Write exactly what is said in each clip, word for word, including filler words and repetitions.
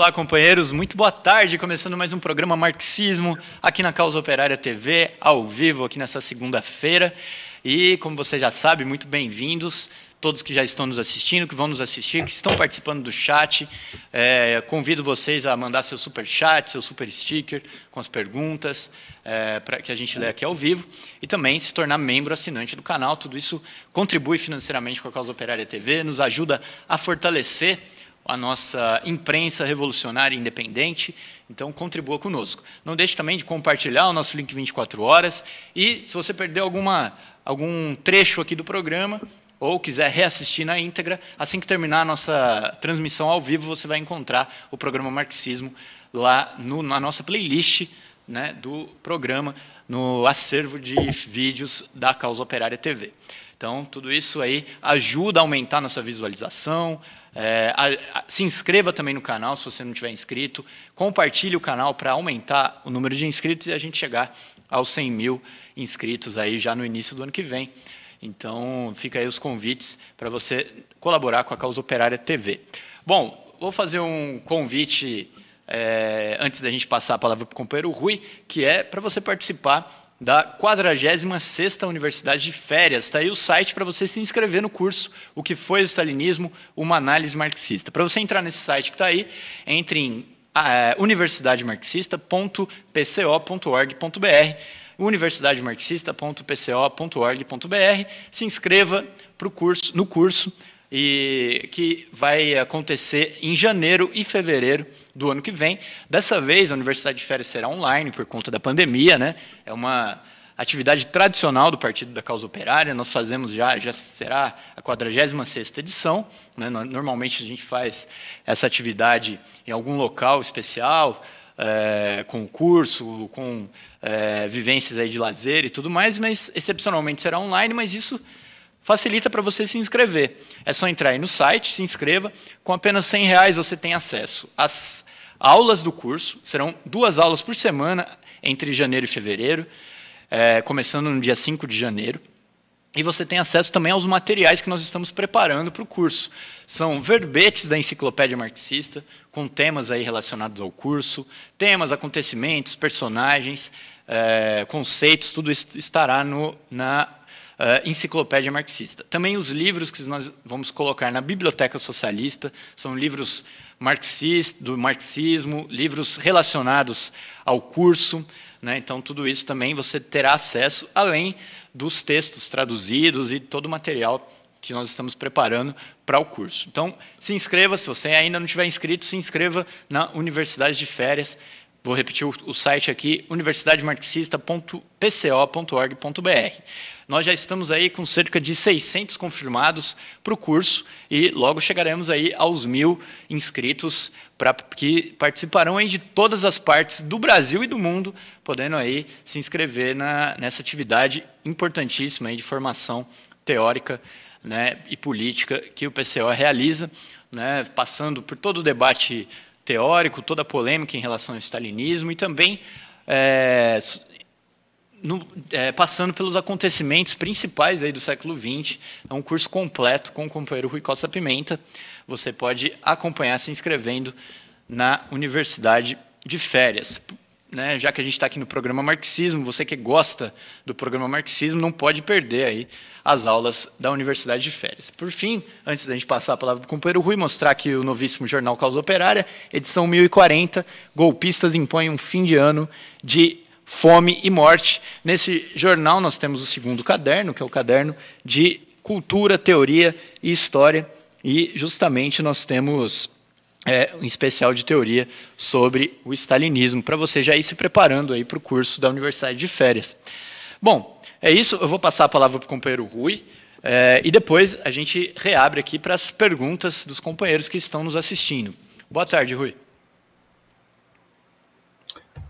Olá, companheiros. Muito boa tarde. Começando mais um programa Marxismo, aqui na Causa Operária T V, ao vivo, aqui nessa segunda-feira. E, como você já sabe, muito bem-vindos todos que já estão nos assistindo, que vão nos assistir, que estão participando do chat. É, convido vocês a mandar seu super chat, seu super sticker, com as perguntas, é, para que a gente lê aqui ao vivo. E também se tornar membro assinante do canal. Tudo isso contribui financeiramente com a Causa Operária T V, nos ajuda a fortalecer a nossa imprensa revolucionária independente. Então, contribua conosco. Não deixe também de compartilhar o nosso link vinte e quatro horas. E, se você perdeu alguma, algum trecho aqui do programa, ou quiser reassistir na íntegra, assim que terminar a nossa transmissão ao vivo, você vai encontrar o programa Marxismo lá no, na nossa playlist, né, do programa, no acervo de vídeos da Causa Operária T V. Então, tudo isso aí ajuda a aumentar nossa visualização. É, a, a, se inscreva também no canal, se você não tiver inscrito. Compartilhe o canal para aumentar o número de inscritos e a gente chegar aos cem mil inscritos aí já no início do ano que vem. Então, fica aí os convites para você colaborar com a Causa Operária T V. Bom, vou fazer um convite é, antes da gente passar a palavra para o companheiro Rui, que é para você participar da quadragésima sexta Universidade de Férias. Está aí o site para você se inscrever no curso O que foi o Stalinismo? Uma análise marxista. Para você entrar nesse site que está aí, entre em é, universidade marxista ponto p c o ponto org ponto b r, universidade marxista ponto p c o ponto org ponto b r, se inscreva pro curso, no curso, e que vai acontecer em janeiro e fevereiro do ano que vem. Dessa vez, a Universidade de Férias será online por conta da pandemia, né? É uma atividade tradicional do Partido da Causa Operária. Nós fazemos já, já será a quadragésima sexta edição, né? Normalmente a gente faz essa atividade em algum local especial, É, com curso, com é, vivências aí de lazer e tudo mais, mas excepcionalmente será online, mas isso facilita para você se inscrever. É só entrar aí no site, se inscreva, com apenas cem reais você tem acesso às aulas do curso, serão duas aulas por semana, entre janeiro e fevereiro, é, começando no dia cinco de janeiro, e você tem acesso também aos materiais que nós estamos preparando para o curso. São verbetes da enciclopédia marxista, com temas aí relacionados ao curso, temas, acontecimentos, personagens, é, conceitos, tudo isso estará no, na é, enciclopédia marxista. Também os livros que nós vamos colocar na Biblioteca Socialista, são livros marxistas, do marxismo, livros relacionados ao curso, né? Então, tudo isso também você terá acesso, além dos textos traduzidos e todo o material que nós estamos preparando para o curso. Então, se inscreva, se você ainda não tiver inscrito, se inscreva na Universidade de Férias. Vou repetir o, o site aqui, universidade marxista ponto p c o ponto org ponto b r. Nós já estamos aí com cerca de seiscentos confirmados para o curso e logo chegaremos aí aos mil inscritos pra, que participarão aí de todas as partes do Brasil e do mundo, podendo aí se inscrever na, nessa atividade importantíssima aí de formação teórica, né, e política que o P C O realiza, né, passando por todo o debate teórico, toda a polêmica em relação ao stalinismo e também é, no, é, passando pelos acontecimentos principais aí do século vinte. É um curso completo com o companheiro Rui Costa Pimenta. Você pode acompanhar se inscrevendo na Universidade de Férias. Né, já que a gente está aqui no programa Marxismo, você que gosta do programa Marxismo não pode perder aí as aulas da Universidade de Férias. Por fim, antes da gente passar a palavra para o companheiro Rui, mostrar aqui o novíssimo jornal Causa Operária, edição mil e quarenta, golpistas impõem um fim de ano de fome e morte. Nesse jornal nós temos o segundo caderno, que é o caderno de cultura, teoria e história, e justamente nós temos É, um especial de teoria sobre o stalinismo, para você já ir se preparando aí para o curso da Universidade de Férias. Bom, é isso, eu vou passar a palavra para o companheiro Rui, é, e depois a gente reabre aqui para as perguntas dos companheiros que estão nos assistindo. Boa tarde, Rui.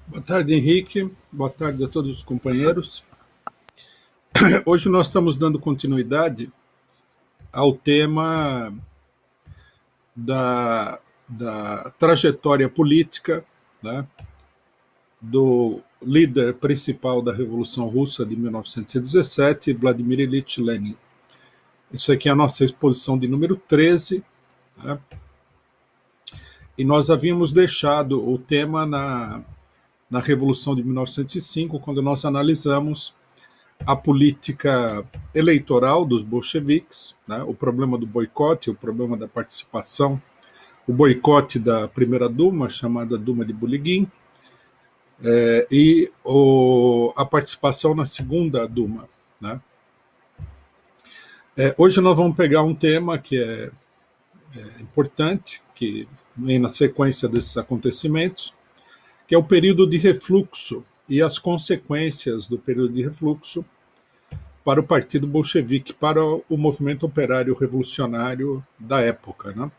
Boa tarde, Henrique. Boa tarde a todos os companheiros. Hoje nós estamos dando continuidade ao tema da... da trajetória política, né, do líder principal da Revolução Russa de mil novecentos e dezessete, Vladímir Ilitch Lênin. Isso aqui é a nossa exposição de número treze. Né. E nós havíamos deixado o tema na, na Revolução de mil novecentos e cinco, quando nós analisamos a política eleitoral dos bolcheviques, né, o problema do boicote, o problema da participação, o boicote da primeira Duma, chamada Duma de Buligin, é, e o, a participação na segunda Duma, né? É, hoje nós vamos pegar um tema que é, é importante, que vem na sequência desses acontecimentos, que é o período de refluxo e as consequências do período de refluxo para o Partido Bolchevique, para o movimento operário revolucionário da época, né?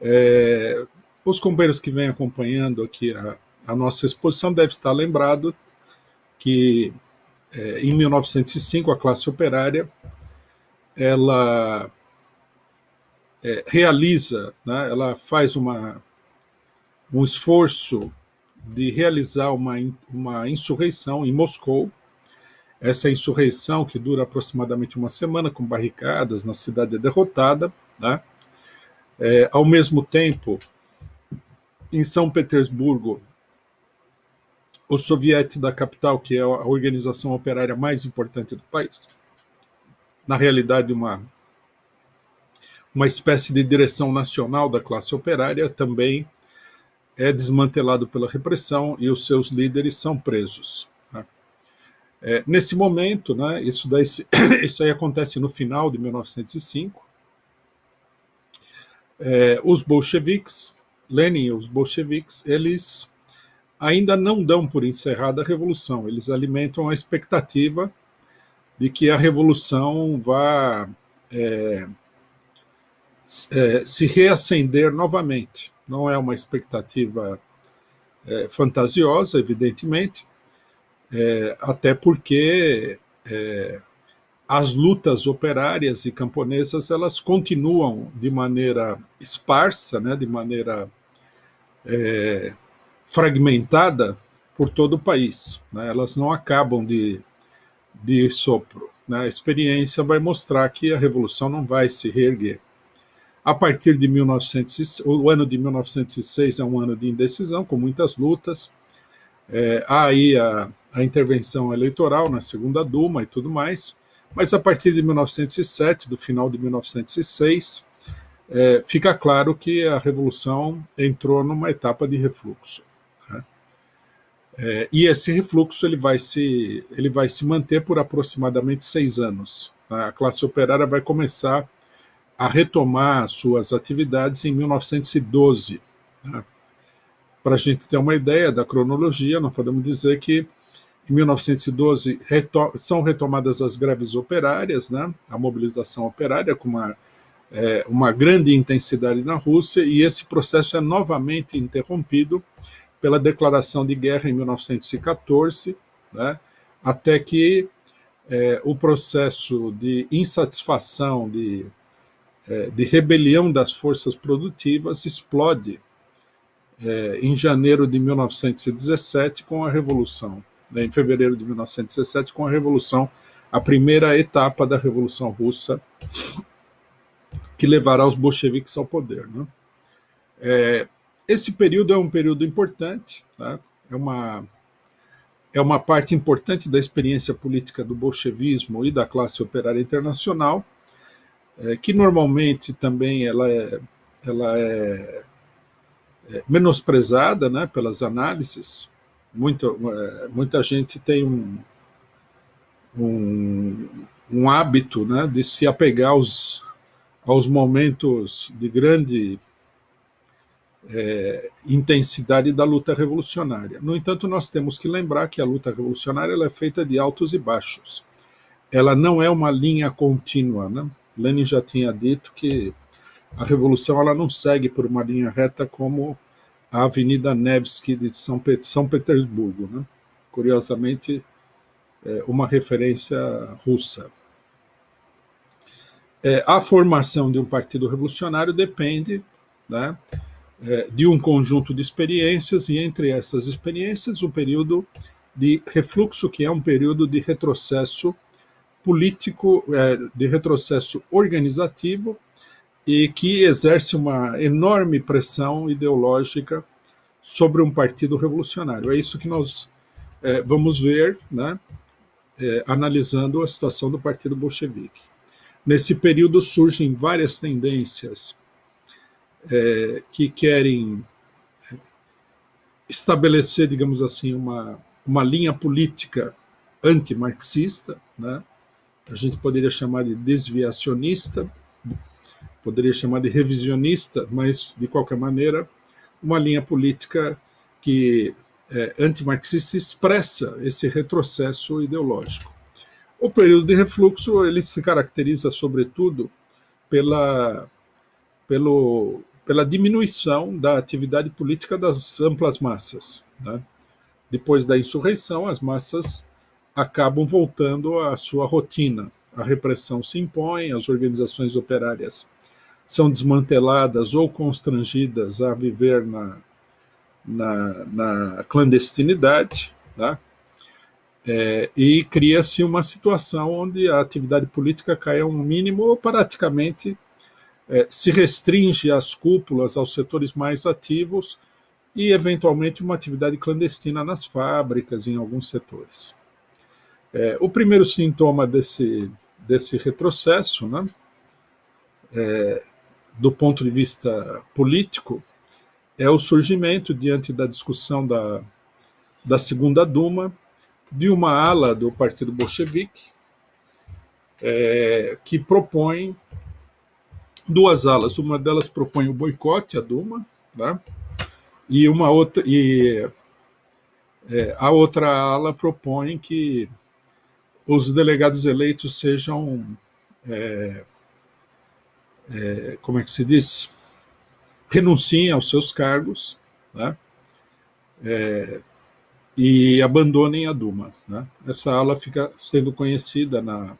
É, os companheiros que vêm acompanhando aqui a, a nossa exposição devem estar lembrado que é, em mil novecentos e cinco a classe operária ela é, realiza, né, ela faz uma, um esforço de realizar uma, uma insurreição em Moscou. Essa insurreição, que dura aproximadamente uma semana, com barricadas, na cidade é derrotada, né? É, ao mesmo tempo, em São Petersburgo, o soviete da capital, que é a organização operária mais importante do país, na realidade uma, uma espécie de direção nacional da classe operária, também é desmantelado pela repressão e os seus líderes são presos, né? É, nesse momento, né, isso, daí, isso aí acontece no final de mil novecentos e cinco, É, os bolcheviques, Lênin e os bolcheviques, eles ainda não dão por encerrada a revolução, eles alimentam a expectativa de que a revolução vá é, é, se reacender novamente. Não é uma expectativa é, fantasiosa, evidentemente, é, até porque é, as lutas operárias e camponesas elas continuam de maneira esparsa, né, de maneira é, fragmentada por todo o país, né? Elas não acabam de, de sopro, né? A experiência vai mostrar que a revolução não vai se reerguer. A partir de mil e novecentos, o ano de mil novecentos e seis é um ano de indecisão, com muitas lutas. É, há aí a, a intervenção eleitoral na segunda Duma e tudo mais. Mas a partir de mil novecentos e sete, do final de mil novecentos e seis, é, fica claro que a Revolução entrou numa etapa de refluxo, né? É, e esse refluxo ele vai, se, ele vai se manter por aproximadamente seis anos, né? A classe operária vai começar a retomar suas atividades em mil novecentos e doze. Né? Para a gente ter uma ideia da cronologia, nós podemos dizer que em mil novecentos e doze, retom- são retomadas as greves operárias, né? A mobilização operária com uma, é, uma grande intensidade na Rússia, e esse processo é novamente interrompido pela declaração de guerra em mil novecentos e quatorze, né? Até que é, o processo de insatisfação, de, é, de rebelião das forças produtivas explode é, em janeiro de mil novecentos e dezessete com a Revolução. Em fevereiro de mil novecentos e dezessete, com a Revolução, a primeira etapa da Revolução Russa, que levará os bolcheviques ao poder, né? É, esse período é um período importante, tá? É uma, é uma parte importante da experiência política do bolchevismo e da classe operária internacional, é, que normalmente também ela é, ela é, é menosprezada, né, pelas análises. Muita, muita gente tem um, um, um hábito, né, de se apegar aos, aos momentos de grande é, intensidade da luta revolucionária. No entanto, nós temos que lembrar que a luta revolucionária ela é feita de altos e baixos. Ela não é uma linha contínua, né? Lênin já tinha dito que a revolução ela não segue por uma linha reta como a Avenida Nevsky de São, Pet- São Petersburgo, né? Curiosamente, é uma referência russa. É, a formação de um partido revolucionário depende, né, é, de um conjunto de experiências, e entre essas experiências, o período de refluxo, que é um período de retrocesso político, é, de retrocesso organizativo, e que exerce uma enorme pressão ideológica sobre um partido revolucionário. É isso que nós é, vamos ver, né, é, analisando a situação do Partido Bolchevique. Nesse período surgem várias tendências é, que querem estabelecer, digamos assim, uma, uma linha política antimarxista, né? A gente poderia chamar de desviacionista, poderia chamar de revisionista, mas, de qualquer maneira, uma linha política que é, antimarxista expressa esse retrocesso ideológico. O período de refluxo ele se caracteriza, sobretudo, pela, pelo, pela diminuição da atividade política das amplas massas. Né? Depois da insurreição, as massas acabam voltando à sua rotina. A repressão se impõe, as organizações operárias são desmanteladas ou constrangidas a viver na, na, na clandestinidade, tá? É, e cria-se uma situação onde a atividade política cai a um mínimo ou praticamente é, se restringe às cúpulas, aos setores mais ativos e, eventualmente, uma atividade clandestina nas fábricas, em alguns setores. É, o primeiro sintoma desse, desse retrocesso, né, é, do ponto de vista político, é o surgimento, diante da discussão da, da Segunda Duma, de uma ala do Partido Bolchevique é, que propõe duas alas. Uma delas propõe o boicote à Duma, né, e, uma outra, e é, a outra ala propõe que os delegados eleitos sejam, é, é, como é que se diz, renunciem aos seus cargos, né? é, e abandonem a Duma. Né? Essa ala fica sendo conhecida na,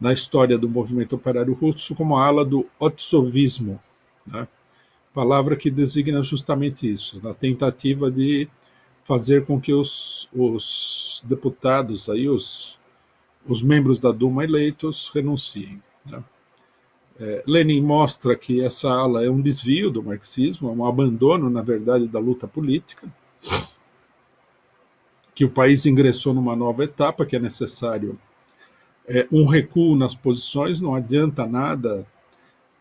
na história do movimento operário russo como a ala do otsovismo, né? Palavra que designa justamente isso, na tentativa de fazer com que os, os deputados, aí, os os membros da Duma eleitos renunciem. Né? É, Lênin mostra que essa ala é um desvio do marxismo, é um abandono, na verdade, da luta política, que o país ingressou numa nova etapa, que é necessário é, um recuo nas posições, não adianta nada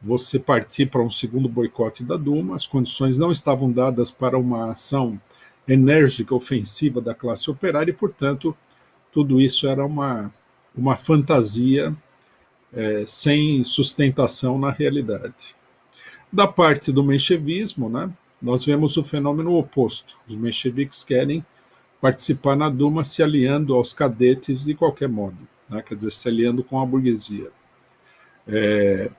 você partir para um segundo boicote da Duma, as condições não estavam dadas para uma ação enérgica, ofensiva da classe operária, e, portanto, tudo isso era uma, uma fantasia é, sem sustentação na realidade. Da parte do menchevismo, né, nós vemos o fenômeno oposto. Os mencheviques querem participar na Duma se aliando aos cadetes de qualquer modo, né, quer dizer, se aliando com a burguesia. É,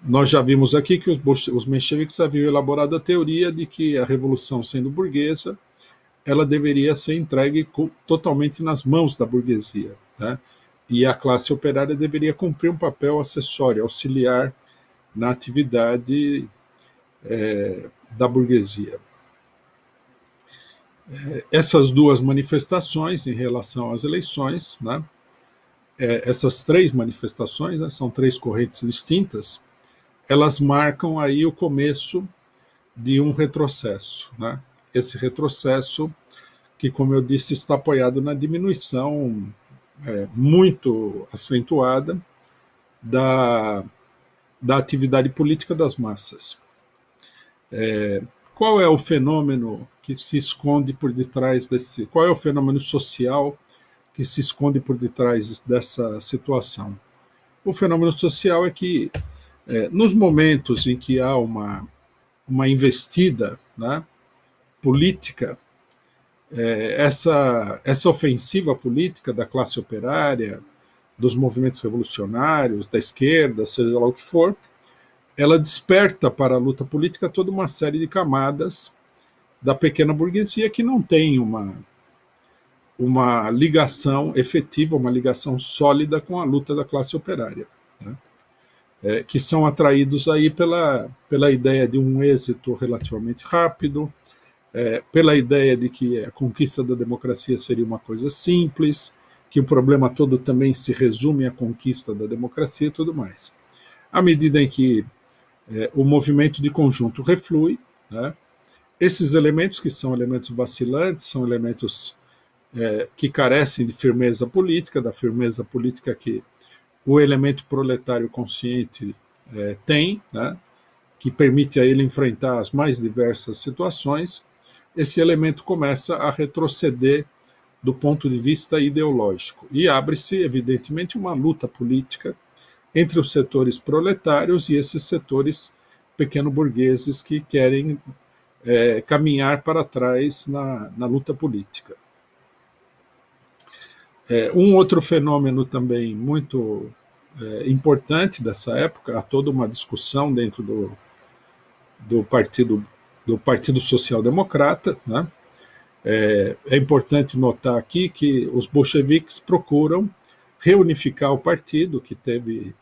nós já vimos aqui que os, os mencheviques haviam elaborado a teoria de que a revolução, sendo burguesa, ela deveria ser entregue totalmente nas mãos da burguesia, né? E a classe operária deveria cumprir um papel acessório, auxiliar na atividade é, da burguesia. Essas duas manifestações em relação às eleições, né? é, essas três manifestações, né? São três correntes distintas, elas marcam aí o começo de um retrocesso, né? Esse retrocesso que, como eu disse, está apoiado na diminuição é, muito acentuada da, da atividade política das massas. É, qual é o fenômeno que se esconde por detrás desse... Qual é o fenômeno social que se esconde por detrás dessa situação? O fenômeno social é que, é, nos momentos em que há uma, uma investida, né, política, essa, essa ofensiva política da classe operária, dos movimentos revolucionários, da esquerda, seja lá o que for, ela desperta para a luta política toda uma série de camadas da pequena burguesia que não tem uma, uma ligação efetiva, uma ligação sólida com a luta da classe operária, né? É, que são atraídos aí pela, pela ideia de um êxito relativamente rápido, É, pela ideia de que a conquista da democracia seria uma coisa simples, que o problema todo também se resume à conquista da democracia e tudo mais. à medida em que é, o movimento de conjunto reflui, né, esses elementos que são elementos vacilantes, são elementos é, que carecem de firmeza política, da firmeza política que o elemento proletário consciente é, tem, né, que permite a ele enfrentar as mais diversas situações, esse elemento começa a retroceder do ponto de vista ideológico. E abre-se, evidentemente, uma luta política entre os setores proletários e esses setores pequeno-burgueses que querem é, caminhar para trás na, na luta política. É, um outro fenômeno também muito é, importante dessa época, há toda uma discussão dentro do, do, partido, do Partido Social Democrata, né? É, é importante notar aqui que os bolcheviques procuram reunificar o partido, que teve,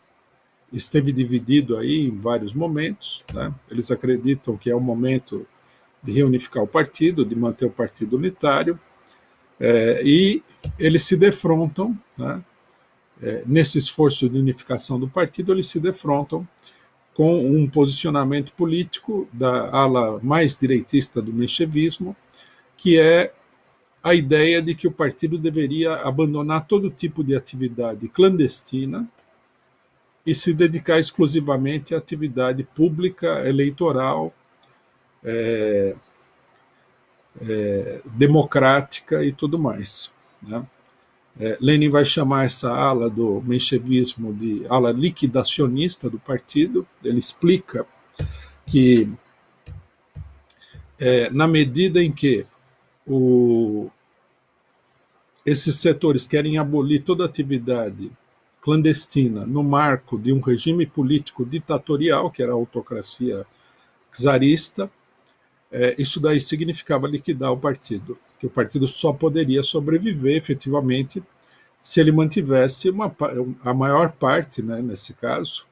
esteve dividido aí em vários momentos, né? Eles acreditam que é o momento de reunificar o partido, de manter o partido unitário, é, e eles se defrontam, né? É, nesse esforço de unificação do partido, eles se defrontam com um posicionamento político da ala mais direitista do menchevismo, que é a ideia de que o partido deveria abandonar todo tipo de atividade clandestina e se dedicar exclusivamente à atividade pública, eleitoral, é, é, democrática e tudo mais, né? É, Lênin vai chamar essa ala do menchevismo de ala liquidacionista do partido. Ele explica que, é, na medida em que O, esses setores querem abolir toda atividade clandestina no marco de um regime político ditatorial, que era a autocracia czarista, é, isso daí significava liquidar o partido, que o partido só poderia sobreviver efetivamente se ele mantivesse uma, a maior parte, né, nesse caso,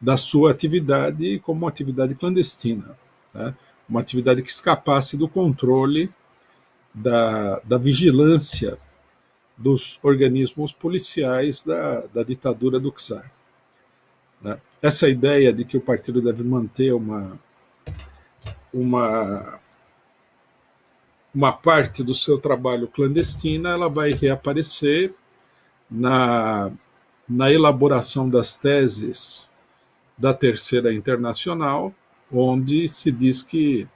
da sua atividade como atividade clandestina, né, uma atividade que escapasse do controle Da, da vigilância dos organismos policiais da, da ditadura do czar, né? Essa ideia de que o partido deve manter uma, uma, uma parte do seu trabalho clandestina, ela vai reaparecer na, na elaboração das teses da Terceira Internacional, onde se diz que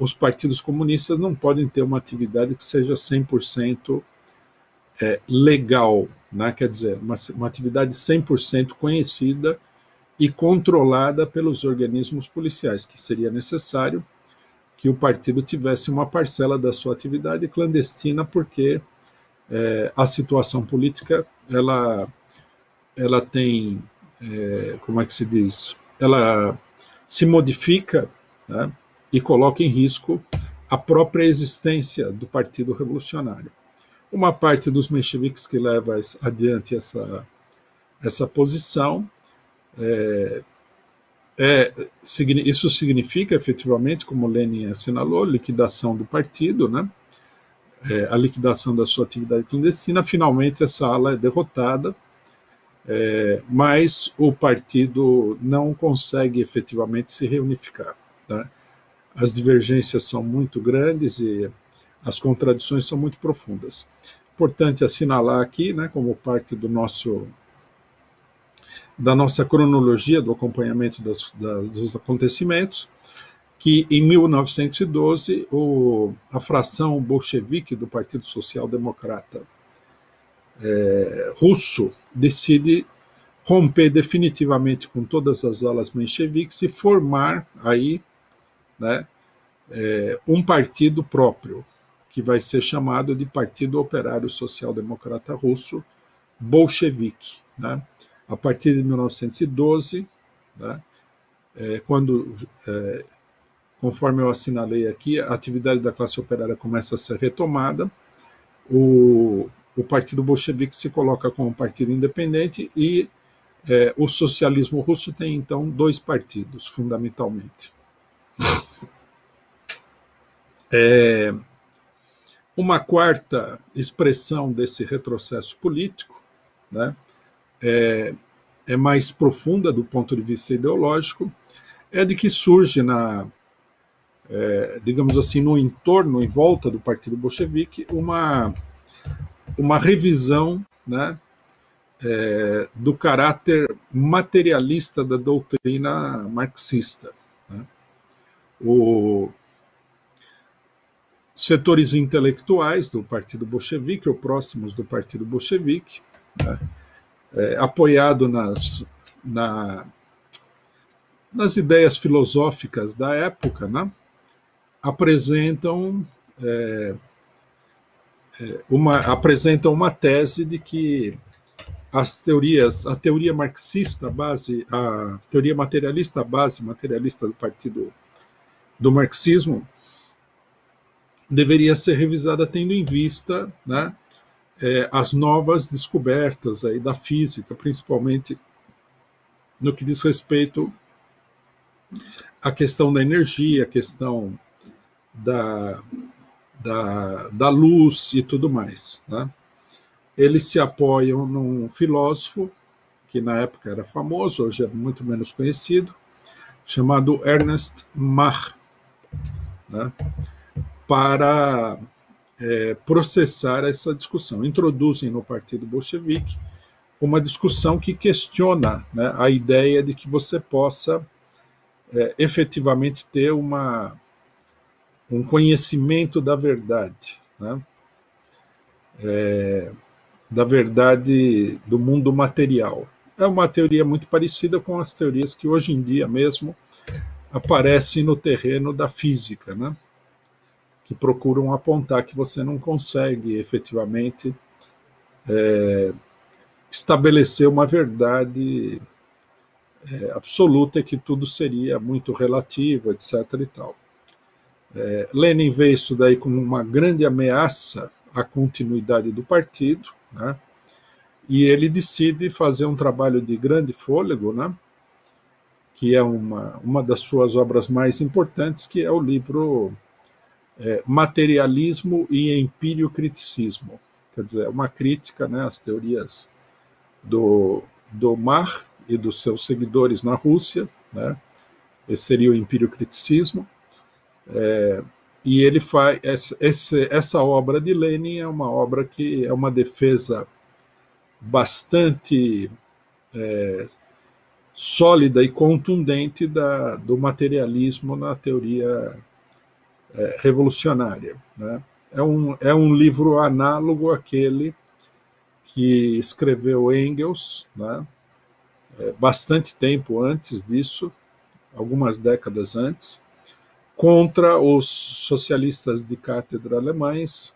os partidos comunistas não podem ter uma atividade que seja cem por cento legal, né? Quer dizer, uma, uma atividade cem por cento conhecida e controlada pelos organismos policiais, que seria necessário que o partido tivesse uma parcela da sua atividade clandestina, porque é, a situação política, ela, ela tem, é, como é que se diz, ela se modifica, né? E coloca em risco a própria existência do Partido Revolucionário. Uma parte dos mencheviques que leva adiante essa, essa posição, é, é, isso significa efetivamente, como Lênin assinalou, liquidação do partido, né? É, a liquidação da sua atividade clandestina. Finalmente essa ala é derrotada, é, mas o partido não consegue efetivamente se reunificar, tá? As divergências são muito grandes e as contradições são muito profundas. Importante assinalar aqui, né, como parte do nosso, da nossa cronologia do acompanhamento das, da, dos acontecimentos, que em mil novecentos e doze o, a fração bolchevique do Partido Social Democrata é, russo decide romper definitivamente com todas as alas mencheviques e formar aí, né, é, um partido próprio, que vai ser chamado de Partido Operário Social-Democrata Russo Bolchevique, né? A partir de mil novecentos e doze, né, é, quando, é, conforme eu assinalei aqui, a atividade da classe operária começa a ser retomada, o, o Partido Bolchevique se coloca como um partido independente e é, o socialismo russo tem, então, dois partidos, fundamentalmente. É, uma quarta expressão desse retrocesso político, né, é, é mais profunda do ponto de vista ideológico, é de que surge, na, é, digamos assim, no entorno, em volta do Partido Bolchevique, uma, uma revisão, né, é, do caráter materialista da doutrina marxista. Né? O... setores intelectuais do Partido Bolchevique, ou próximos do Partido Bolchevique, né, é, apoiado nas, na, nas ideias filosóficas da época, né, apresentam, é, é, uma, apresentam uma tese de que as teorias, a teoria marxista base, a teoria materialista base, materialista do Partido do Marxismo, deveria ser revisada tendo em vista, né, é, as novas descobertas aí da física, principalmente no que diz respeito à questão da energia, à questão da, da, da luz e tudo mais. Né. Eles se apoiam num filósofo, que na época era famoso, hoje é muito menos conhecido, chamado Ernst Mach, né, para é, processar essa discussão. Introduzem no Partido Bolchevique uma discussão que questiona, né, a ideia de que você possa é, efetivamente ter uma, um conhecimento da verdade, né, é, da verdade do mundo material. É uma teoria muito parecida com as teorias que hoje em dia mesmo aparecem no terreno da física, né, que procuram apontar que você não consegue efetivamente é, estabelecer uma verdade é, absoluta, que tudo seria muito relativo, etcétera. E tal. É, Lênin vê isso daí como uma grande ameaça à continuidade do partido, né, e ele decide fazer um trabalho de grande fôlego, né, que é uma, uma das suas obras mais importantes, que é o livro... É, Materialismo e Empiriocriticismo, quer dizer, uma crítica, né, às teorias do, do Mach e dos seus seguidores na Rússia, né, esse seria o empiriocriticismo, é, e ele faz, esse, essa obra de Lênin é uma obra que é uma defesa bastante é, sólida e contundente da, do materialismo na teoria É, revolucionária. Né? É, um, é um livro análogo àquele que escreveu Engels, né, é, bastante tempo antes disso, algumas décadas antes, contra os socialistas de cátedra alemães,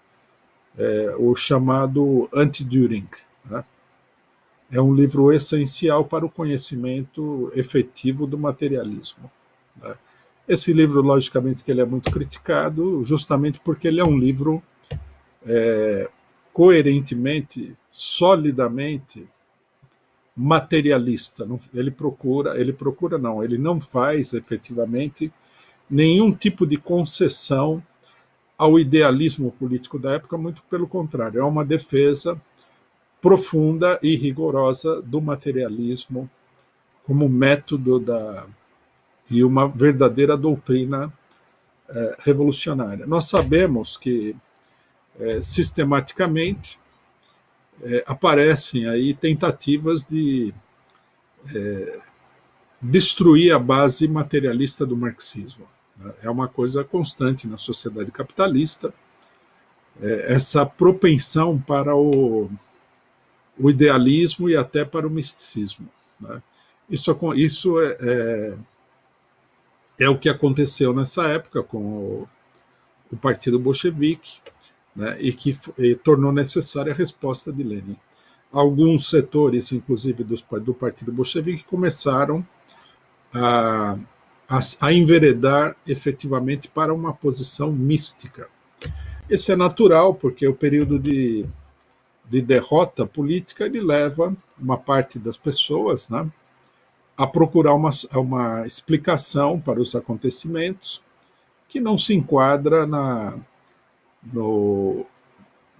é, o chamado Anti-Dühring. Né? É um livro essencial para o conhecimento efetivo do materialismo. Né? Esse livro, logicamente, que ele é muito criticado, justamente porque ele é um livro é, coerentemente, solidamente materialista. Ele procura, ele procura não, ele não faz, efetivamente, nenhum tipo de concessão ao idealismo político da época, muito pelo contrário, é uma defesa profunda e rigorosa do materialismo como método da... de uma verdadeira doutrina eh, revolucionária. Nós sabemos que, eh, sistematicamente, eh, aparecem aí tentativas de eh, destruir a base materialista do marxismo. É uma coisa constante na sociedade capitalista, eh, essa propensão para o, o idealismo e até para o misticismo. Né? Isso, isso é... é É o que aconteceu nessa época com o, o Partido Bolchevique, né, e que e tornou necessária a resposta de Lênin. Alguns setores, inclusive do, do Partido Bolchevique, começaram a, a, a enveredar efetivamente para uma posição mística. Isso é natural, porque o período de, de derrota política ele leva uma parte das pessoas, né, a procurar uma, uma explicação para os acontecimentos que não se enquadra na, no,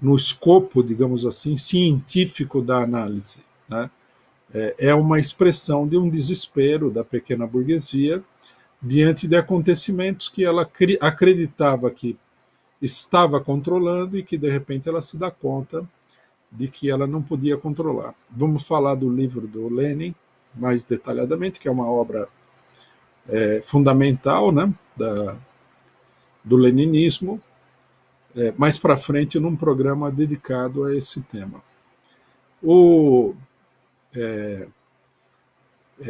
no escopo, digamos assim, científico da análise. Né? é uma expressão de um desespero da pequena burguesia diante de acontecimentos que ela acreditava que estava controlando e que, de repente, ela se dá conta de que ela não podia controlar. Vamos falar do livro do Lênin mais detalhadamente, que é uma obra é, fundamental, né, da, do leninismo, é, mais para frente num programa dedicado a esse tema. O... É,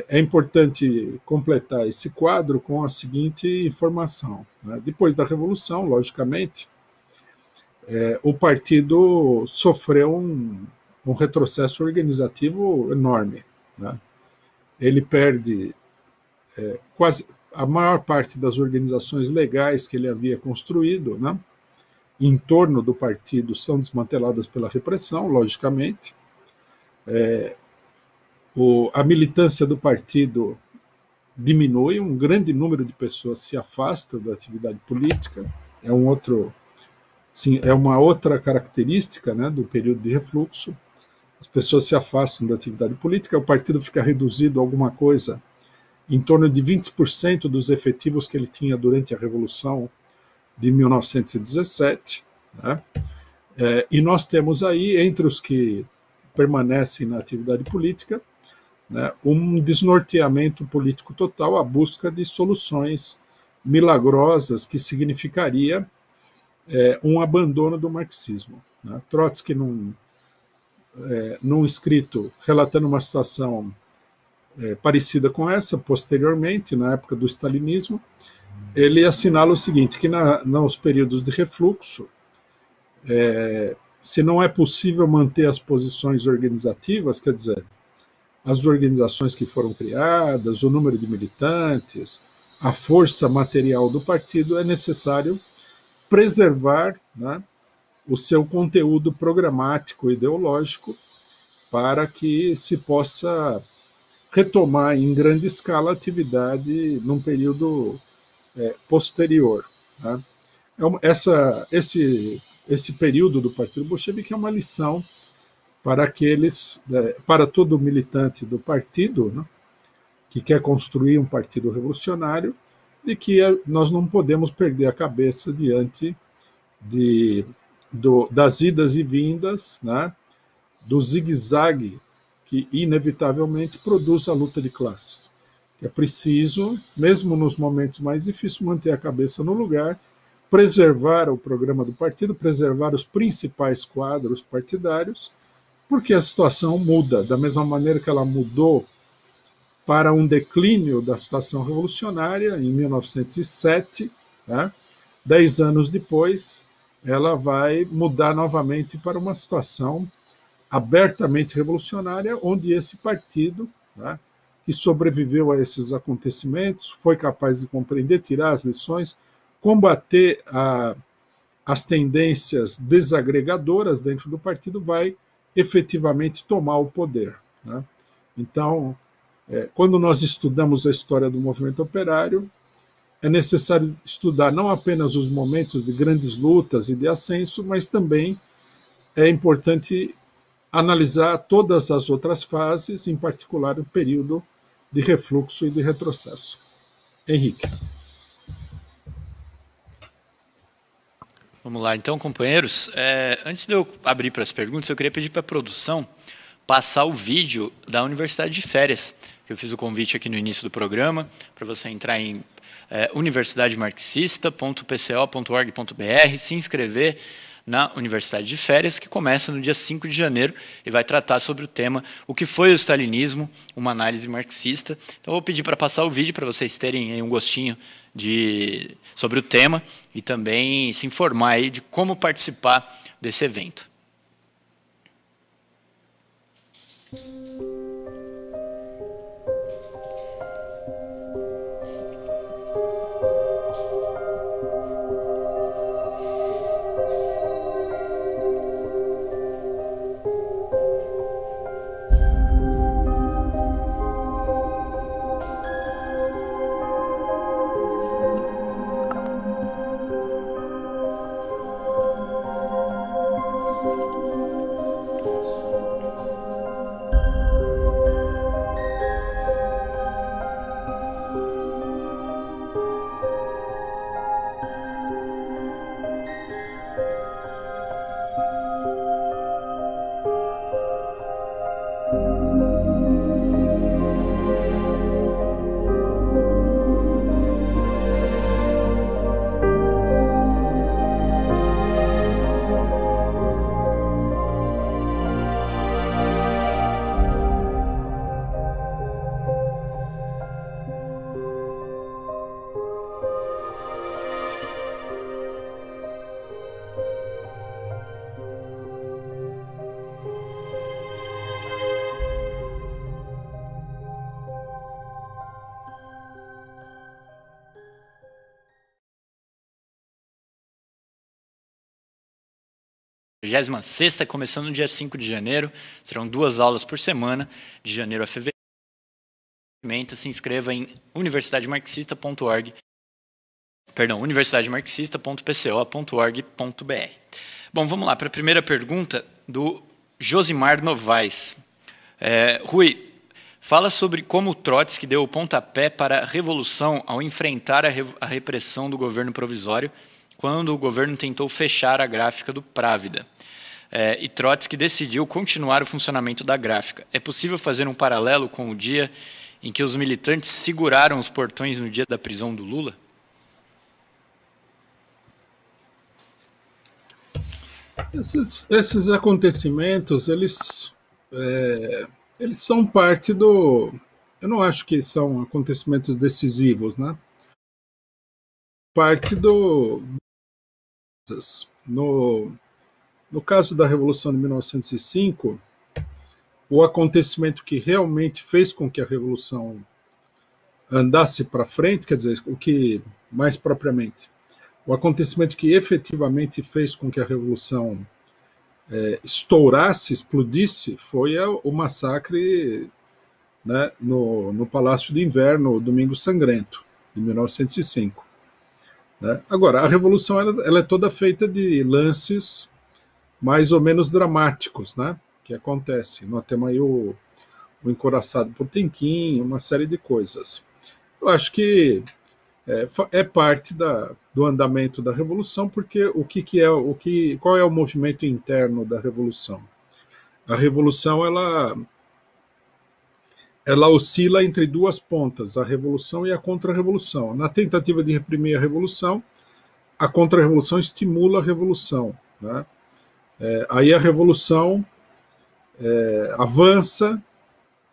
é importante completar esse quadro com a seguinte informação, né? Depois da Revolução, logicamente, é, o partido sofreu um, um retrocesso organizativo enorme, né? Ele perde é, quase a maior parte das organizações legais que ele havia construído, né, em torno do partido, são desmanteladas pela repressão, logicamente. É, O, a militância do partido diminui, um grande número de pessoas se afasta da atividade política, é, um outro, sim, é uma outra característica, né, do período de refluxo. As pessoas se afastam da atividade política, o partido fica reduzido a alguma coisa em torno de vinte por cento dos efetivos que ele tinha durante a Revolução de mil novecentos e dezessete, né? É, e nós temos aí, entre os que permanecem na atividade política, um desnorteamento político total, a busca de soluções milagrosas que significaria é, um abandono do marxismo, né? Trotsky, num, é, num escrito relatando uma situação é, parecida com essa, posteriormente, na época do stalinismo, ele assinala o seguinte, que na, nos períodos de refluxo, é, se não é possível manter as posições organizativas, quer dizer, as organizações que foram criadas, o número de militantes, a força material do partido, é necessário preservar, né, o seu conteúdo programático e ideológico para que se possa retomar em grande escala a atividade num período é, posterior, né? Essa, esse, esse período do Partido Bolchevique é uma lição para aqueles, para todo militante do partido, né, que quer construir um partido revolucionário, de que nós não podemos perder a cabeça diante de, do, das idas e vindas, né, do zigue-zague que inevitavelmente produz a luta de classes. É preciso, mesmo nos momentos mais difíceis, manter a cabeça no lugar, preservar o programa do partido, preservar os principais quadros partidários, porque a situação muda, da mesma maneira que ela mudou para um declínio da situação revolucionária em mil novecentos e sete, né? Dez anos depois, ela vai mudar novamente para uma situação abertamente revolucionária, onde esse partido, né, que sobreviveu a esses acontecimentos, foi capaz de compreender, tirar as lições, combater a, as tendências desagregadoras dentro do partido, vai efetivamente tomar o poder, né? Então, é, quando nós estudamos a história do movimento operário, é necessário estudar não apenas os momentos de grandes lutas e de ascenso, mas também é importante analisar todas as outras fases, em particular o período de refluxo e de retrocesso. Henrique. Vamos lá, então, companheiros. É, antes de eu abrir para as perguntas, eu queria pedir para a produção passar o vídeo da Universidade de Férias, que eu fiz o convite aqui no início do programa, para você entrar em é, universidade marxista ponto p c o ponto org ponto b r, se inscrever na Universidade de Férias, que começa no dia cinco de janeiro e vai tratar sobre o tema O que foi o Stalinismo, uma análise marxista. Então, eu vou pedir para passar o vídeo para vocês terem aí um gostinho de, sobre o tema e também se informar aí de como participar desse evento. vigésima sexta, começando no dia cinco de janeiro, serão duas aulas por semana, de janeiro a fevereiro. Se inscreva em universidademarxista ponto org, perdão, universidademarxista ponto p c o ponto org ponto b r. Bom, vamos lá, para a primeira pergunta do Josimar Novaes. É, Rui, fala sobre como Trotsky deu o pontapé para a revolução ao enfrentar a, re a repressão do governo provisório, quando o governo tentou fechar a gráfica do Pravda. É, e Trotsky decidiu continuar o funcionamento da gráfica. É possível fazer um paralelo com o dia em que os militantes seguraram os portões no dia da prisão do Lula? Esses, esses acontecimentos, eles, é, eles são parte do... Eu não acho que são acontecimentos decisivos, né? Parte do... No, no caso da Revolução de mil novecentos e cinco, o acontecimento que realmente fez com que a Revolução andasse para frente, quer dizer, o que mais propriamente, o acontecimento que efetivamente fez com que a Revolução é, estourasse, explodisse, foi a, o massacre, né, no, no Palácio de Inverno, o Domingo Sangrento, de mil novecentos e cinco. Né? Agora, a Revolução ela, ela é toda feita de lances mais ou menos dramáticos, né? Que acontece. Nós temos aí o, o Encouraçado Potemkin, uma série de coisas. Eu acho que é, é parte da, do andamento da Revolução, porque o que, que é o que qual é o movimento interno da Revolução? A Revolução ela, ela oscila entre duas pontas, a Revolução e a Contra-Revolução. Na tentativa de reprimir a Revolução, a Contra-Revolução estimula a Revolução, né? É, aí a Revolução É, avança,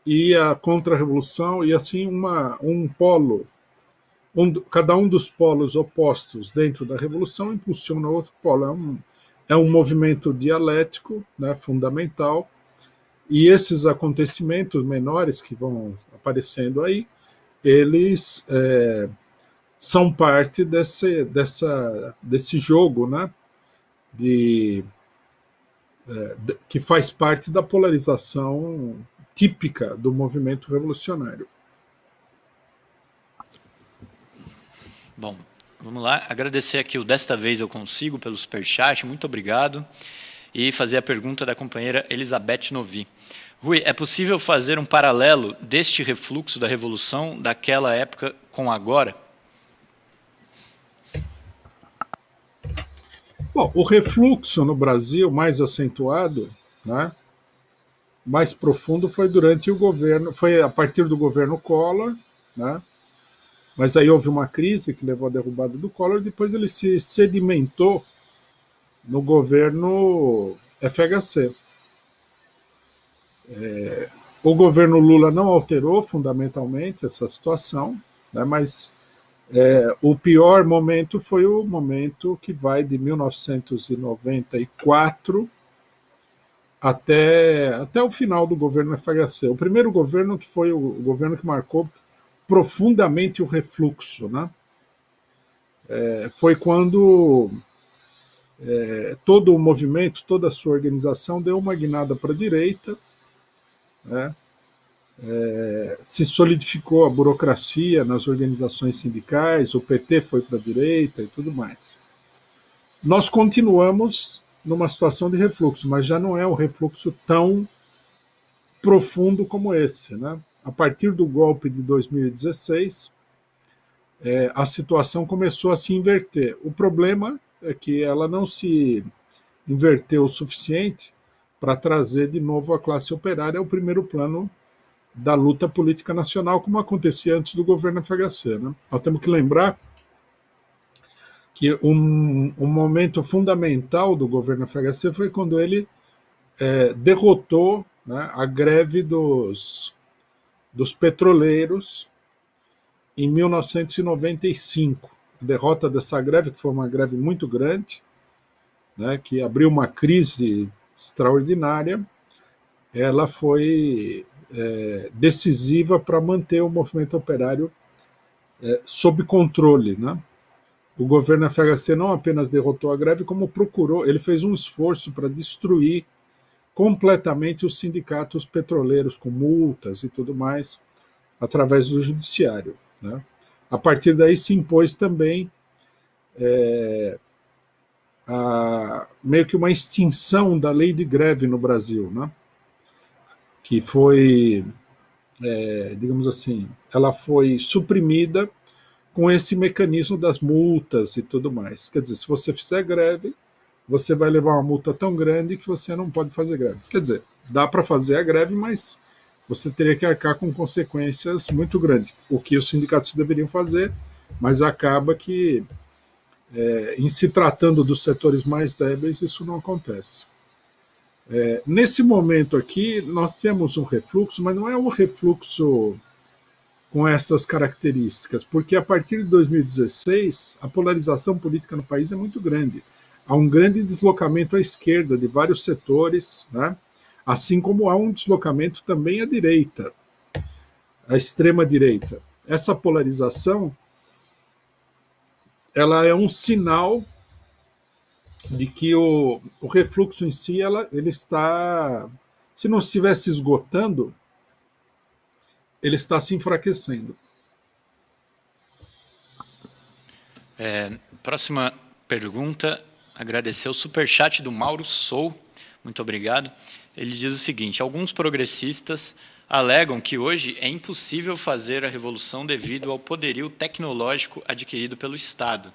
e a contra-revolução, e assim uma, um polo, um, cada um dos polos opostos dentro da revolução impulsiona outro polo. É um, é um movimento dialético, né, fundamental, e esses acontecimentos menores que vão aparecendo aí, eles é, são parte desse, dessa, desse jogo, né, de... que faz parte da polarização típica do movimento revolucionário. Bom, vamos lá. Agradecer aqui o Desta Vez Eu Consigo pelo superchat, muito obrigado. E fazer a pergunta da companheira Elizabeth Novi. Rui, é possível fazer um paralelo deste refluxo da revolução daquela época com agora? Bom, o refluxo no Brasil mais acentuado, né, mais profundo, foi durante o governo, foi a partir do governo Collor, né, mas aí houve uma crise que levou à derrubada do Collor, depois ele se sedimentou no governo F H C. É, o governo Lula não alterou fundamentalmente essa situação, né, mas... É, o pior momento foi o momento que vai de mil novecentos e noventa e quatro até, até o final do governo F H C. O primeiro governo que foi o governo que marcou profundamente o refluxo, né? É, foi quando é, todo o movimento, toda a sua organização deu uma guinada para a direita, né? É, se solidificou a burocracia nas organizações sindicais, o P T foi para a direita e tudo mais. Nós continuamos numa situação de refluxo, mas já não é um refluxo tão profundo como esse, né? A partir do golpe de dois mil e dezesseis, é, a situação começou a se inverter. O problema é que ela não se inverteu o suficiente para trazer de novo a classe operária ao primeiro plano da luta política nacional, como acontecia antes do governo F H C. Né? Nós temos que lembrar que um, um momento fundamental do governo F H C foi quando ele é, derrotou, né, a greve dos, dos petroleiros em mil novecentos e noventa e cinco. A derrota dessa greve, que foi uma greve muito grande, né, que abriu uma crise extraordinária, ela foi... É, decisiva para manter o movimento operário é, sob controle, né? O governo F H C não apenas derrotou a greve, como procurou, ele fez um esforço para destruir completamente os sindicatos petroleiros, com multas e tudo mais, através do judiciário, né? A partir daí se impôs também é, a, meio que uma extinção da lei de greve no Brasil, né? Que foi, é, digamos assim, ela foi suprimida com esse mecanismo das multas e tudo mais. Quer dizer, se você fizer greve, você vai levar uma multa tão grande que você não pode fazer greve. Quer dizer, dá para fazer a greve, mas você teria que arcar com consequências muito grandes, o que os sindicatos deveriam fazer, mas acaba que, é, em se tratando dos setores mais débeis, isso não acontece. É, nesse momento aqui, nós temos um refluxo, mas não é um refluxo com essas características, porque a partir de dois mil e dezesseis a polarização política no país é muito grande. Há um grande deslocamento à esquerda de vários setores, né? Assim como há um deslocamento também à direita, à extrema-direita. Essa polarização ela é um sinal de que o, o refluxo em si ela, ele está, se não estivesse esgotando, ele está se enfraquecendo. É, próxima pergunta, agradecer o superchat do Mauro Sou, muito obrigado. Ele diz o seguinte: alguns progressistas alegam que hoje é impossível fazer a revolução devido ao poderio tecnológico adquirido pelo Estado.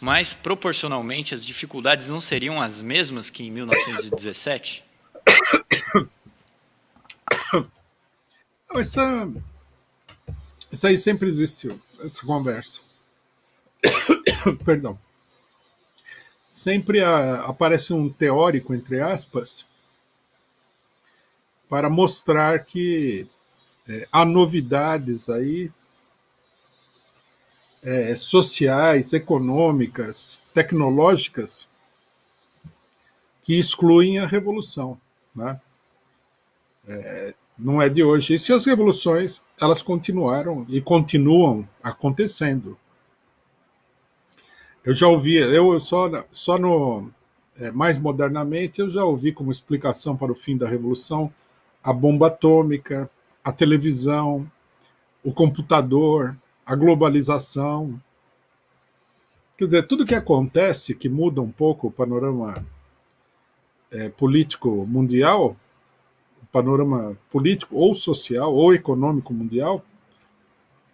Mas, proporcionalmente, as dificuldades não seriam as mesmas que em mil novecentos e dezessete? Essa, isso aí sempre existiu, essa conversa. Perdão. Sempre a, aparece um teórico, entre aspas, para mostrar que é, há novidades aí, é, sociais, econômicas, tecnológicas, que excluem a revolução, né? É, não é de hoje. E se as revoluções elas continuaram e continuam acontecendo? Eu já ouvi, eu só, só no, é, mais modernamente, eu já ouvi como explicação para o fim da revolução a bomba atômica, a televisão, o computador, a globalização. Quer dizer, tudo que acontece, que muda um pouco o panorama é, político mundial, panorama político ou social ou econômico mundial,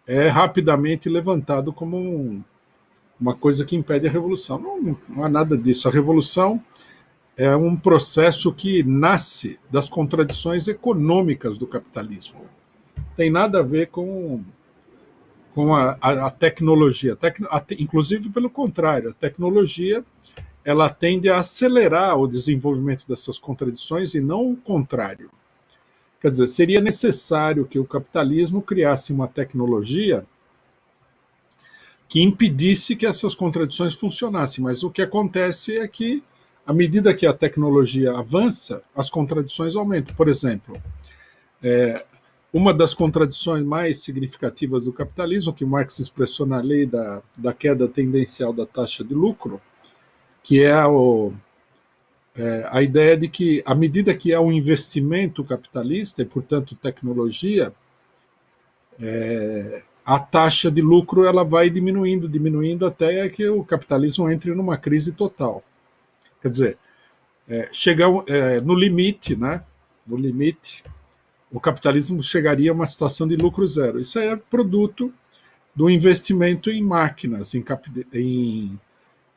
é rapidamente levantado como um, uma coisa que impede a revolução. Não, não há nada disso. A revolução é um processo que nasce das contradições econômicas do capitalismo. Tem nada a ver com, com a, a, a tecnologia. Tec, a, inclusive, pelo contrário, a tecnologia ela tende a acelerar o desenvolvimento dessas contradições e não o contrário. Quer dizer, seria necessário que o capitalismo criasse uma tecnologia que impedisse que essas contradições funcionassem, mas o que acontece é que, à medida que a tecnologia avança, as contradições aumentam. Por exemplo, é, uma das contradições mais significativas do capitalismo, que Marx expressou na lei da, da queda tendencial da taxa de lucro, que é, o, é a ideia de que, à medida que há um investimento capitalista, e, portanto, tecnologia, é, a taxa de lucro ela vai diminuindo, diminuindo, até que o capitalismo entre numa crise total. Quer dizer, é, chegar é, no limite, né? No limite, o capitalismo chegaria a uma situação de lucro zero. Isso é produto do investimento em máquinas, em, em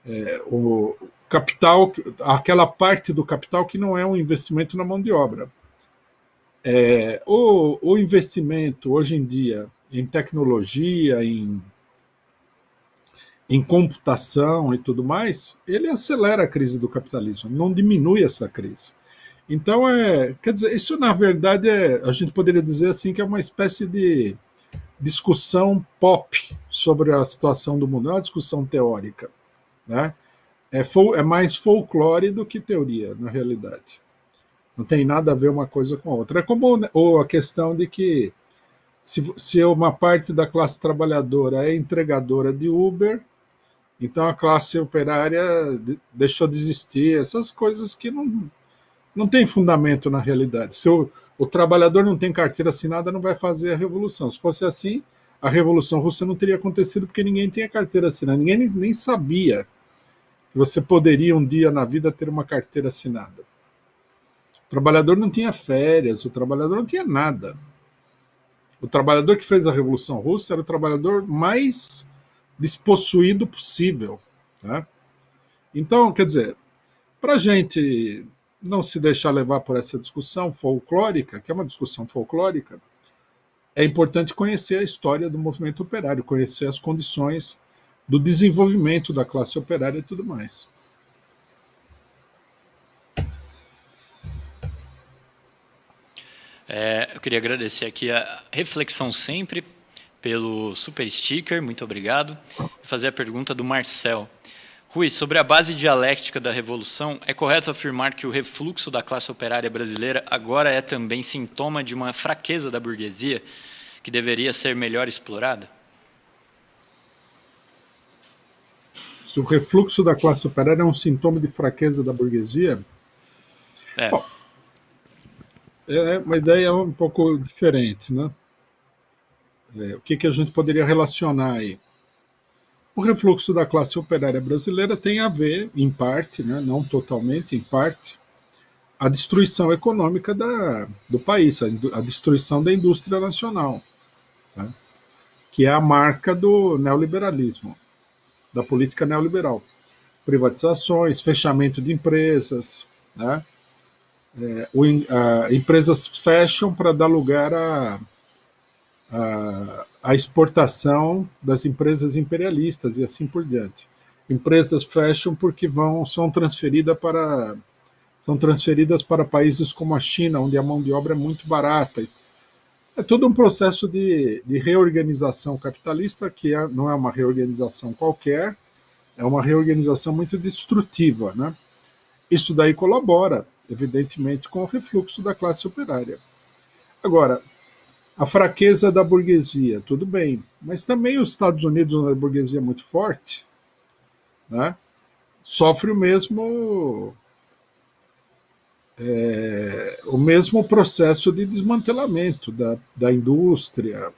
É, o capital, aquela parte do capital que não é um investimento na mão de obra. É, o, o investimento, hoje em dia, em tecnologia, em, em computação e tudo mais, ele acelera a crise do capitalismo, não diminui essa crise. Então, é, quer dizer, isso, na verdade, é, a gente poderia dizer assim que é uma espécie de discussão pop sobre a situação do mundo, não é uma discussão teórica, né? É, fol é mais folclore do que teoria, na realidade. Não tem nada a ver uma coisa com a outra. É como ou a questão de que se, se uma parte da classe trabalhadora é entregadora de Uber, Então a classe operária deixou de existir, essas coisas que não, não tem fundamento na realidade. Se o, o trabalhador não tem carteira assinada, não vai fazer a revolução. Se fosse assim, a Revolução Russa não teria acontecido, porque ninguém tinha carteira assinada, ninguém nem, nem sabia que você poderia um dia na vida ter uma carteira assinada. O trabalhador não tinha férias, o trabalhador não tinha nada. O trabalhador que fez a Revolução Russa era o trabalhador mais despossuído possível, tá? Então, quer dizer, para a gente não se deixar levar por essa discussão folclórica, que é uma discussão folclórica, é importante conhecer a história do movimento operário, conhecer as condições do desenvolvimento da classe operária e tudo mais. É, eu queria agradecer aqui a Reflexão Sempre pelo super sticker, muito obrigado. Vou fazer a pergunta do Marcel. Rui, sobre a base dialética da revolução, é correto afirmar que o refluxo da classe operária brasileira agora é também sintoma de uma fraqueza da burguesia que deveria ser melhor explorada? Se o refluxo da classe operária é um sintoma de fraqueza da burguesia... É. Bom, é uma ideia um pouco diferente, né? É, o que, que a gente poderia relacionar aí? O refluxo da classe operária brasileira tem a ver, em parte, né, não totalmente, em parte, a destruição econômica da, do país, a, a destruição da indústria nacional, tá? Que é a marca do neoliberalismo, da política neoliberal. Privatizações, fechamento de empresas, né? É, o, a, empresas fecham para dar lugar a, a, a exportação das empresas imperialistas e assim por diante. Empresas fecham porque vão, são, transferida para, são transferidas para países como a China, onde a mão de obra é muito barata. É todo um processo de, de reorganização capitalista, que é, não é uma reorganização qualquer, é uma reorganização muito destrutiva, né? Isso daí colabora, evidentemente, com o refluxo da classe operária. Agora, a fraqueza da burguesia, tudo bem, mas também os Estados Unidos, onde a burguesia é muito forte, né, sofre o mesmo, é, o mesmo processo de desmantelamento da, da indústria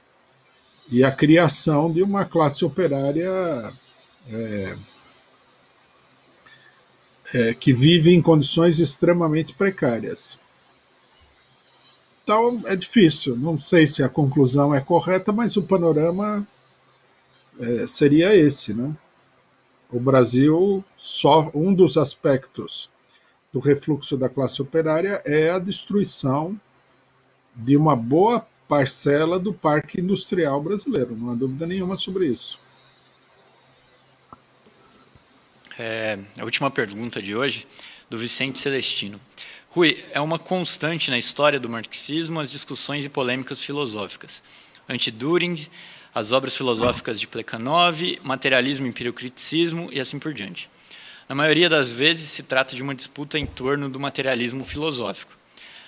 e a criação de uma classe operária é, É, que vive em condições extremamente precárias. Então, é difícil. Não sei se a conclusão é correta, mas o panorama é, seria esse, né? O Brasil, só um dos aspectos do refluxo da classe operária é a destruição de uma boa parcela do parque industrial brasileiro. Não há dúvida nenhuma sobre isso. É, a última pergunta de hoje, do Vicente Celestino. Rui, é uma constante na história do marxismo as discussões e polêmicas filosóficas. Anti-Dühring, as obras filosóficas de Plekhanov, materialismo e empiriocriticismo e assim por diante. Na maioria das vezes se trata de uma disputa em torno do materialismo filosófico.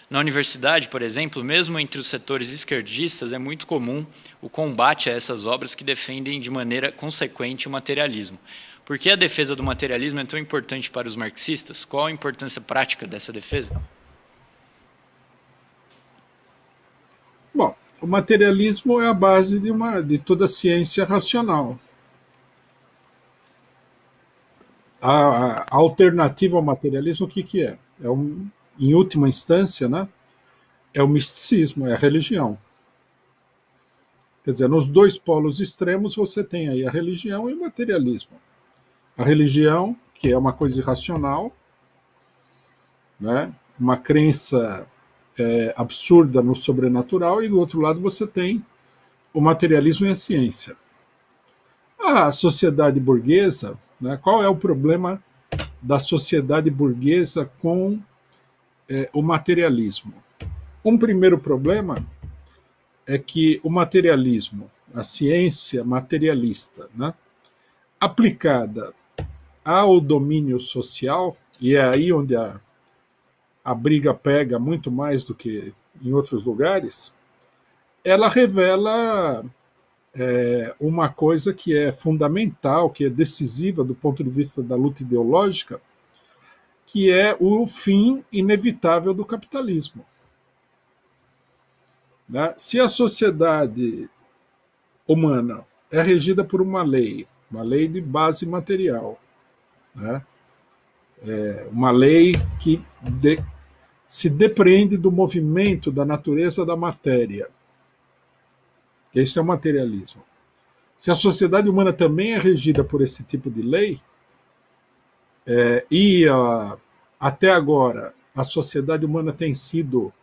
Na universidade, por exemplo, mesmo entre os setores esquerdistas, é muito comum o combate a essas obras que defendem de maneira consequente o materialismo. Por que a defesa do materialismo é tão importante para os marxistas? Qual a importância prática dessa defesa? Bom, o materialismo é a base de, uma, de toda a ciência racional. A, a alternativa ao materialismo, o que, que é? É um, em última instância, né, é o misticismo, é a religião. Quer dizer, nos dois polos extremos você tem aí a religião e o materialismo. A religião, que é uma coisa irracional, né? Uma crença é, absurda no sobrenatural, e do outro lado você tem o materialismo e a ciência. A sociedade burguesa, né? Qual é o problema da sociedade burguesa com é, o materialismo? Um primeiro problema é que o materialismo, a ciência materialista, né? Aplicada ao domínio social, e é aí onde a, a briga pega muito mais do que em outros lugares, ela revela é, uma coisa que é fundamental, que é decisiva do ponto de vista da luta ideológica, que é o fim inevitável do capitalismo. Né? Se a sociedade humana é regida por uma lei, uma lei de base material, né? É uma lei que de, se depreende do movimento da natureza da matéria. Esse é o materialismo. Se a sociedade humana também é regida por esse tipo de lei, é, e a, até agora a sociedade humana tem sido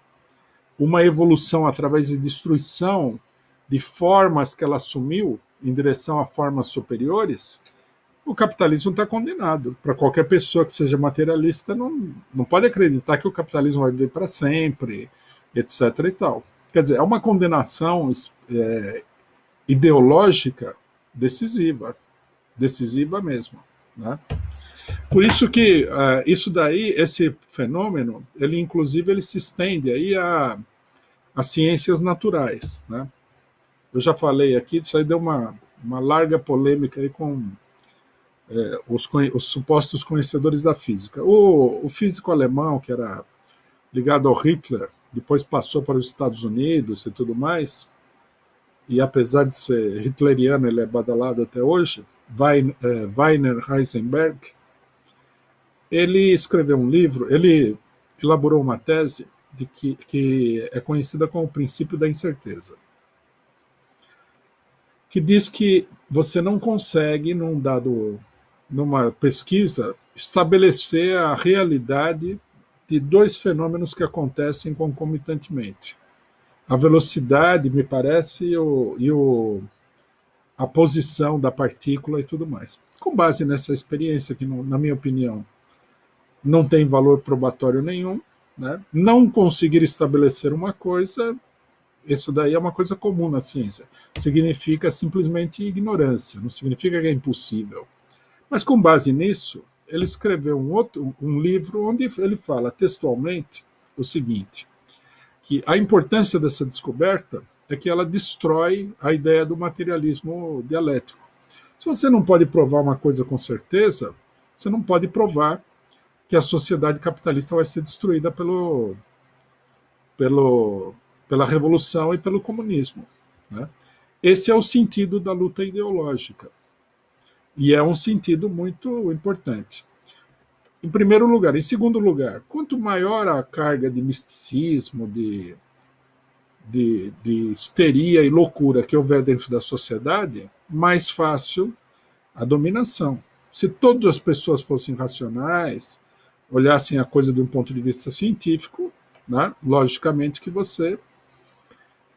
uma evolução através de destruição de formas que ela assumiu em direção a formas superiores, o capitalismo está condenado. Para qualquer pessoa que seja materialista, não, não pode acreditar que o capitalismo vai viver para sempre, etcétera e tal. Quer dizer, é uma condenação é, ideológica decisiva, decisiva mesmo, né? Por isso que uh, isso daí, esse fenômeno, ele inclusive ele se estende aí a, a ciências naturais, né? Eu já falei aqui, isso aí deu uma, uma larga polêmica aí com é, os, os supostos conhecedores da física. O, o físico alemão, que era ligado ao Hitler, depois passou para os Estados Unidos e tudo mais, e apesar de ser hitleriano, ele é badalado até hoje, Werner Heisenberg, ele escreveu um livro, ele elaborou uma tese de que, que é conhecida como o princípio da incerteza, que diz que você não consegue, num dado, numa pesquisa, estabelecer a realidade de dois fenômenos que acontecem concomitantemente. A velocidade, me parece, e, o, e o, a posição da partícula e tudo mais. Com base nessa experiência, que, na minha opinião, não tem valor probatório nenhum, né? Não conseguir estabelecer uma coisa, isso daí é uma coisa comum na ciência. Significa simplesmente ignorância, não significa que é impossível. Mas com base nisso, ele escreveu um outro um livro onde ele fala textualmente o seguinte, que a importância dessa descoberta é que ela destrói a ideia do materialismo dialético. Se você não pode provar uma coisa com certeza, você não pode provar que a sociedade capitalista vai ser destruída pelo, pelo, pela revolução e pelo comunismo, né? Esse é o sentido da luta ideológica. E é um sentido muito importante. Em primeiro lugar. Em segundo lugar, quanto maior a carga de misticismo, de, de, de histeria e loucura que houver dentro da sociedade, mais fácil a dominação. Se todas as pessoas fossem racionais, olhassem a coisa de um ponto de vista científico, né, logicamente que você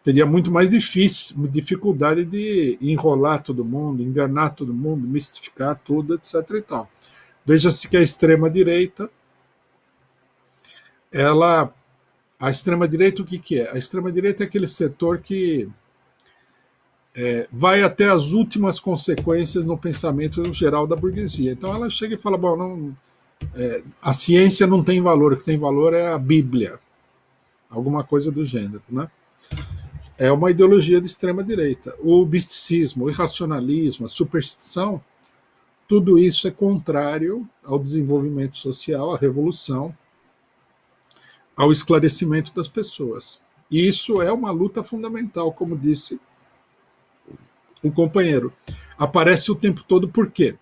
teria muito mais difícil, dificuldade de enrolar todo mundo, enganar todo mundo, mistificar tudo, etcétera e tal. Veja-se que a extrema-direita, ela, a extrema-direita o que, que é? A extrema-direita é aquele setor que é, vai até as últimas consequências no pensamento geral da burguesia. Então ela chega e fala, bom, não, é, a ciência não tem valor, o que tem valor é a Bíblia, alguma coisa do gênero, né? É uma ideologia de extrema-direita. O misticismo, o irracionalismo, a superstição, tudo isso é contrário ao desenvolvimento social, à revolução, ao esclarecimento das pessoas. E isso é uma luta fundamental, como disse o companheiro. Aparece o tempo todo, por quê?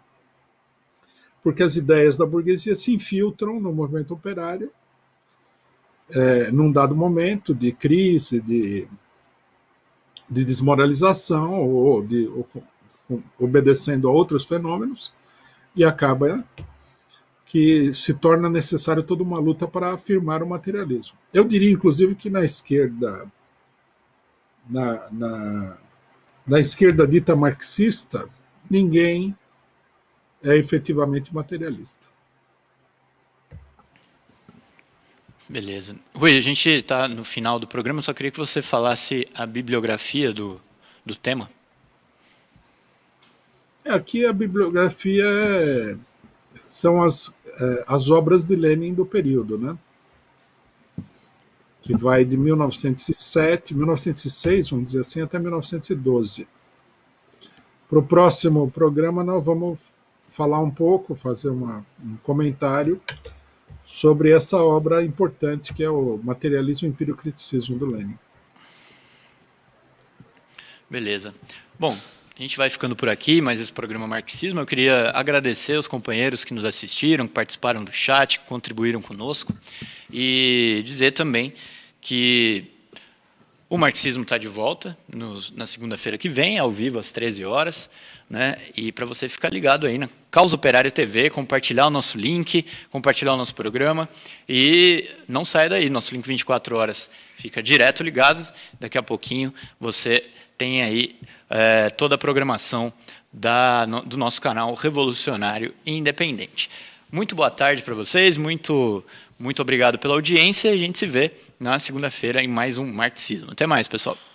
Porque as ideias da burguesia se infiltram no movimento operário, é, num dado momento de crise, de... de desmoralização ou, de, ou obedecendo a outros fenômenos, e acaba que se torna necessário toda uma luta para afirmar o materialismo. Eu diria, inclusive, que na esquerda, na, na, na esquerda dita marxista, ninguém é efetivamente materialista. Beleza. Rui, a gente está no final do programa, só queria que você falasse a bibliografia do, do tema. Aqui a bibliografia é, são as, é, as obras de Lênin do período, né? Que vai de mil novecentos e sete, mil novecentos e seis, vamos dizer assim, até mil novecentos e doze. Para o próximo programa, nós vamos falar um pouco, fazer uma, um comentário sobre essa obra importante que é o Materialismo e Empiriocriticismo do Lênin. Beleza. Bom, a gente vai ficando por aqui, mas esse programa Marxismo, eu queria agradecer aos companheiros que nos assistiram, que participaram do chat, que contribuíram conosco, e dizer também que o Marxismo está de volta no, na segunda-feira que vem, ao vivo, às treze horas, né? E para você ficar ligado aí na Causa Operária T V, compartilhar o nosso link, compartilhar o nosso programa, e não saia daí, nosso link vinte e quatro horas fica direto ligado, daqui a pouquinho você tem aí é, toda a programação da, no, do nosso canal revolucionário e independente. Muito boa tarde para vocês, muito, muito obrigado pela audiência, e a gente se vê na segunda-feira em mais um Marxismo. Até mais, pessoal.